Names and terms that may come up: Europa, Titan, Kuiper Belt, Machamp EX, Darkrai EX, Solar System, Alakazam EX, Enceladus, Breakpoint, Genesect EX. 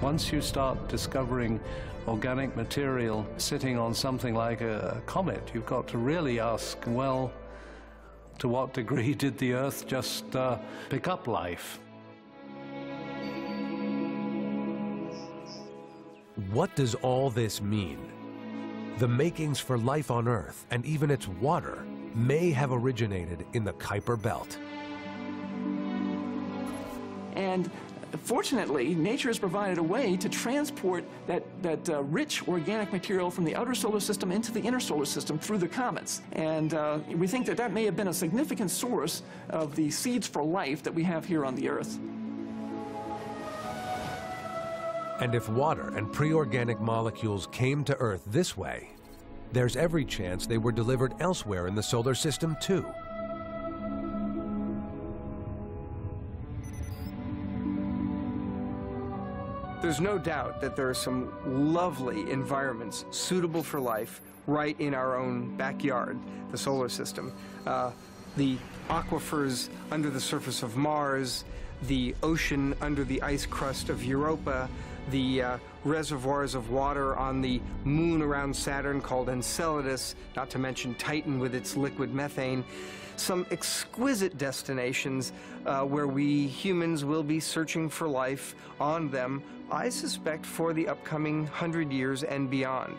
Once you start discovering organic material sitting on something like a comet, you've got to really ask, well, to what degree did the Earth just pick up life? What does all this mean? The makings for life on Earth, and even its water, may have originated in the Kuiper Belt. And fortunately, nature has provided a way to transport that rich organic material from the outer solar system into the inner solar system through the comets. And we think that that may have been a significant source of the seeds for life that we have here on the Earth. And if water and pre-organic molecules came to Earth this way, there's every chance they were delivered elsewhere in the solar system, too. There's no doubt that there are some lovely environments suitable for life right in our own backyard, the solar system. The aquifers under the surface of Mars, the ocean under the ice crust of Europa, the reservoirs of water on the moon around Saturn called Enceladus, not to mention Titan with its liquid methane. Some exquisite destinations where we humans will be searching for life on them, I suspect, for the upcoming 100 years and beyond.